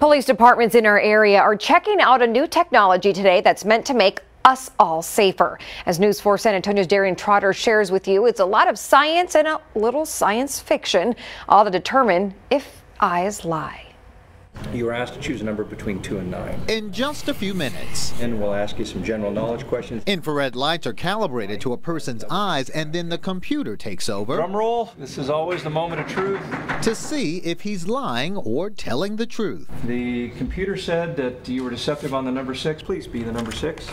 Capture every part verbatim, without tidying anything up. Police departments in our area are checking out a new technology today that's meant to make us all safer. As News four San Antonio's Darian Trotter shares with you, it's a lot of science and a little science fiction, all to determine if eyes lie. You are asked to choose a number between two and nine. In just a few minutes. And we'll ask you some general knowledge questions. Infrared lights are calibrated to a person's eyes, and then the computer takes over. Drum roll. This is always the moment of truth. To see if he's lying or telling the truth. The computer said that you were deceptive on the number six. Please be the number six.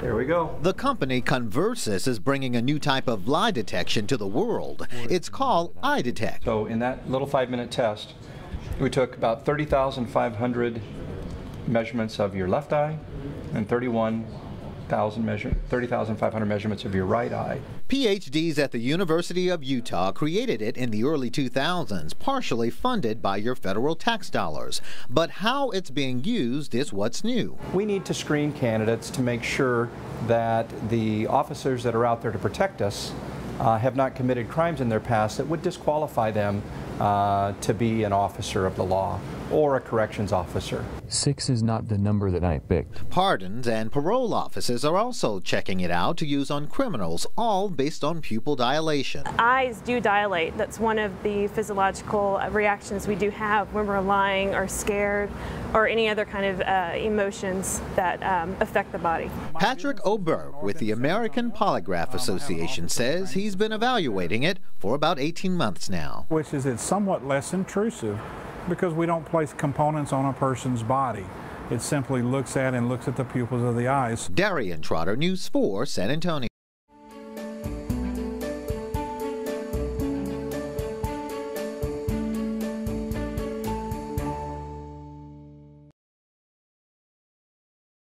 There we go. The company Converus is bringing a new type of lie detection to the world. It's called EyeDetect. So in that little five-minute test, we took about thirty thousand five hundred measurements of your left eye and thirty-one thousand measure thirty thousand five hundred measurements of your right eye. PhDs at the University of Utah created it in the early two thousands, partially funded by your federal tax dollars. But how it's being used is what's new. We need to screen candidates to make sure that the officers that are out there to protect us Uh, have not committed crimes in their past that would disqualify them uh, to be an officer of the law or a corrections officer. Six is not the number that I picked. Pardons and parole officers are also checking it out to use on criminals, all based on pupil dilation. Eyes do dilate. That's one of the physiological reactions we do have when we're lying or scared or any other kind of uh, emotions that um, affect the body. Patrick Oberg with the American Polygraph Association says he's been evaluating it for about eighteen months now. Which is it's somewhat less intrusive, because we don't place components on a person's body. It simply looks at and looks at the pupils of the eyes. Darian Trotter, News four, San Antonio.